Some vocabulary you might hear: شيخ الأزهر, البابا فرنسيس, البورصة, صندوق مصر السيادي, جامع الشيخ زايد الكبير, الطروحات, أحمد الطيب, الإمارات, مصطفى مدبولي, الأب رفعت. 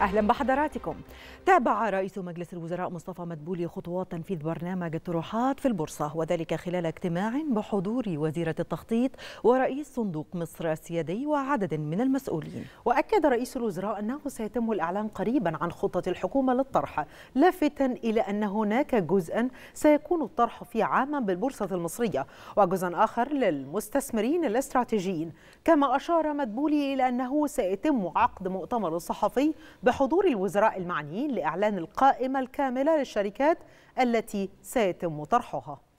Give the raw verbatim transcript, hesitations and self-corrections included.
أهلا بحضراتكم. تابع رئيس مجلس الوزراء مصطفى مدبولي خطوات تنفيذ برنامج الطروحات في البورصة، وذلك خلال اجتماع بحضور وزيرة التخطيط ورئيس صندوق مصر السيادي وعدد من المسؤولين. وأكد رئيس الوزراء أنه سيتم الإعلان قريبا عن خطة الحكومة للطرح، لافتا إلى أن هناك جزءا سيكون الطرح فيه عاما بالبورصة المصرية وجزء آخر للمستثمرين الاستراتيجيين. كما أشار مدبولي إلى أنه سيتم عقد مؤتمر صحفي بحضور الوزراء المعنيين لإعلان القائمة الكاملة للشركات التي سيتم طرحها.